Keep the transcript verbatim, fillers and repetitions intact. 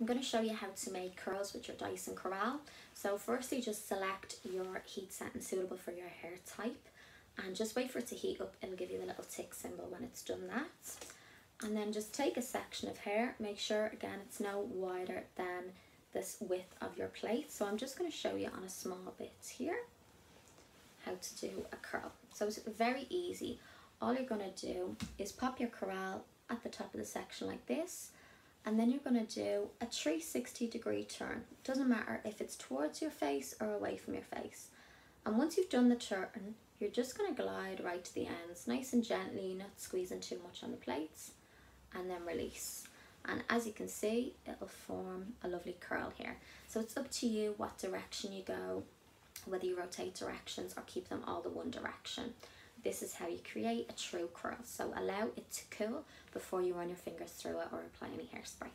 I'm going to show you how to make curls with your Dyson Corrale. So firstly, just select your heat setting suitable for your hair type and just wait for it to heat up. It'll give you the little tick symbol when it's done that. And then just take a section of hair. Make sure, again, it's no wider than this width of your plate. So I'm just going to show you on a small bit here how to do a curl. So it's very easy. All you're going to do is pop your Corrale at the top of the section like this. And then you're going to do a three sixty degree turn. It doesn't matter if it's towards your face or away from your face. And once you've done the turn, you're just going to glide right to the ends, nice and gently, not squeezing too much on the plates, and then release. And as you can see, it'll form a lovely curl here. So it's up to you what direction you go, whether you rotate directions or keep them all the one direction. This is how you create a true curl. So allow it to cool before you run your fingers through it or apply any hairspray.